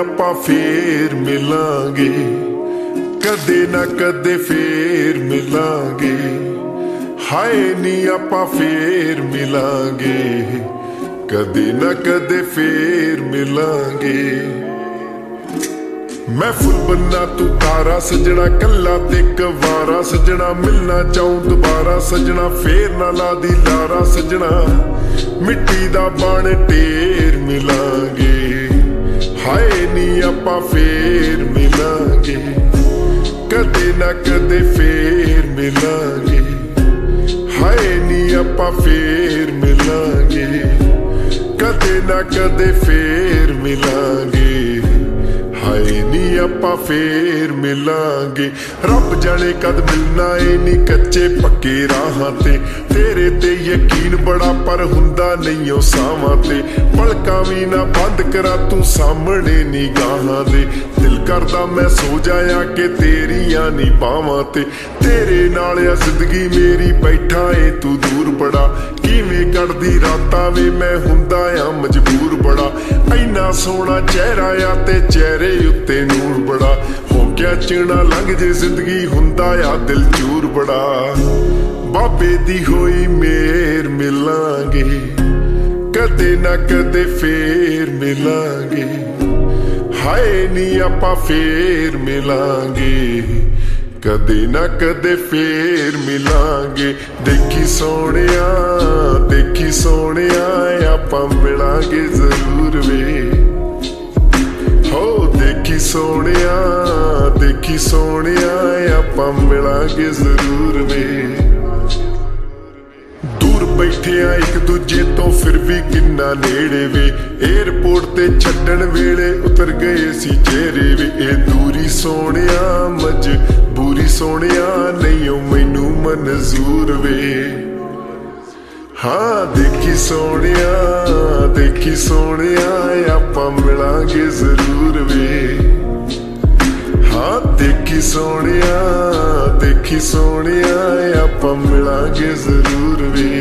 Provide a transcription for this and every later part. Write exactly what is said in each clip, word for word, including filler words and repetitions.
ਆਪਾਂ ਫੇਰ ਮਿਲਾਂਗੇ ਕਦੇ ਨਾ ਕਦੇ ਫੇਰ ਮਿਲਾਂਗੇ ਹਾਏ ਨੀ ਆਪਾਂ ਫੇਰ ਮਿਲਾਂਗੇ ਕਦੇ ਨਾ ਕਦੇ ਫੇਰ ਮਿਲਾਂਗੇ महफूल बनना तू तारा सजना कला ते कवारा सजना मिलना चाहूं दोबारा सजना फेर ना ला दी लारा सजना मिट्टी दा बण ढेर मिलांगे हाए नी आपा फेर मिलांगे कदे ना कदे फेर मिलांगे हाए नी आपा फेर मिलांगे कदे ना कदे फेर मिलांगे हाए नी आपा फेर मिलांगे रब जाने कद मिलना ए नी कच्चे पक्के राहां ते तेरे ते यकीन बड़ा पर हुंदा नहीं ओ सावां ते पलकां वी ना बंद करा तू सामने नी गाहां दे दिल करदा मैं सो जाया के तेरियां नी बावां ते तेरे नाल आ जिंदगी मेरी बैठा ए तू दूर बड़ा किवें कटदी रातां वे मैं हुंदा आ मजबूर बड़ा इन्ना सोहना चेहरा आ ते चेहरे उत्ते नूर बड़ा हो गया चीना लंघ जे जिंदगी हुंदा आ दिल चूर बड़ा बाबे दी होई मेर मिलांगे कदे ना कदे फेर मिलांगे हाए नी आपा फेर मिलांगे कदे ना कदे फेर मिलांगे देखी सोहणिया देखी सोहणिया आपां मिलांगे जरूर वे हो देखी सोहणिया देखी सोहणिया आपां मिलांगे जरूर वे बैठे आ एक दूजे तो फिर भी किन्ना नेड़े वे एयरपोर्ट ते छड्डण वेले उतर गए सी चेहरे वे ए दूरी सोहणिया मजबूरी सोहणिया नहीं मैनू मंजूर वे हाँ देखी सोहणिया देखी सोहणिया आपां मिलांगे जरूर वे हाँ देखी सोहणिया देखी सोहणिया आपां मिलांगे जरूर वे।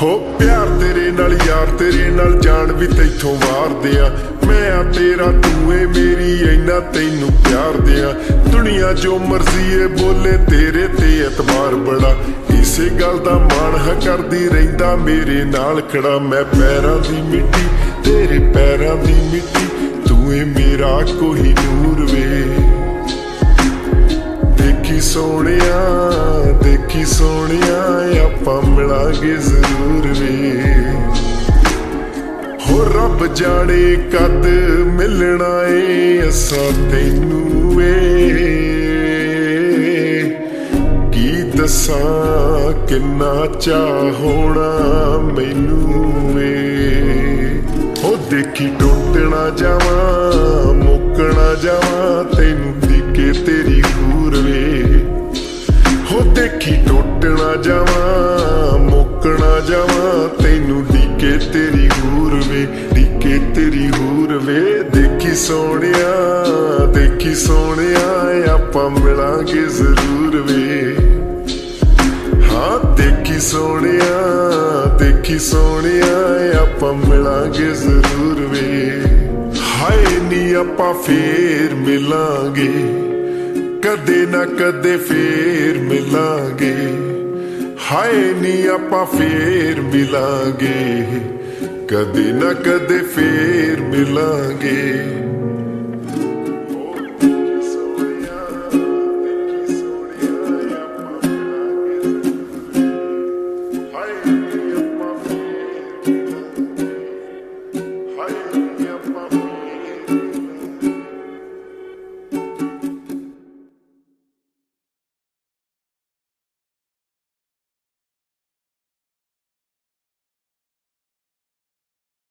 हो प्यार तेरे नाल यार तेरे नाल जान भी तैथों वार दिया मैं आ तेरा तू ए मेरी इन्ना तैनू प्यार दिया दुनिया जो मर्जी ए बोले तेरे ते एतबार बड़ा इसे गल दा मान ह करदी रहिंदा मेरे नाल खड़ा मैं पैरां दी मिट्टी तेरे पैरां दी मिट्टी तू ए मेरा कोई नूर वे देखी सोहणिया देखी सोहणिया आपां मिलांगे जरूर वे हो रब जाने कद मिलना ए असां तैनू ए की दसां किन्ना चाह होना मैनू ए हो देखी टुटना जावां मुकना जावां तैनू दिखे तेरी हूर वे हो देखी टुटना जावां मुकना जावां तैनू डीके तेरी हूर वे डीके तेरी हूर वे देखी सोहणिया देखी सोहणिया आपां मिलांगे जरूर वे हाँ देखी सोहणिया देखी सोहणिया आपां मिलांगे जरूर वे हाए नी आपां फेर मिलांगे कदे ना कदे फेर मिलांगे हाए नी आपा फेर मिलांगे कदे ना कदे फेर मिलांगे।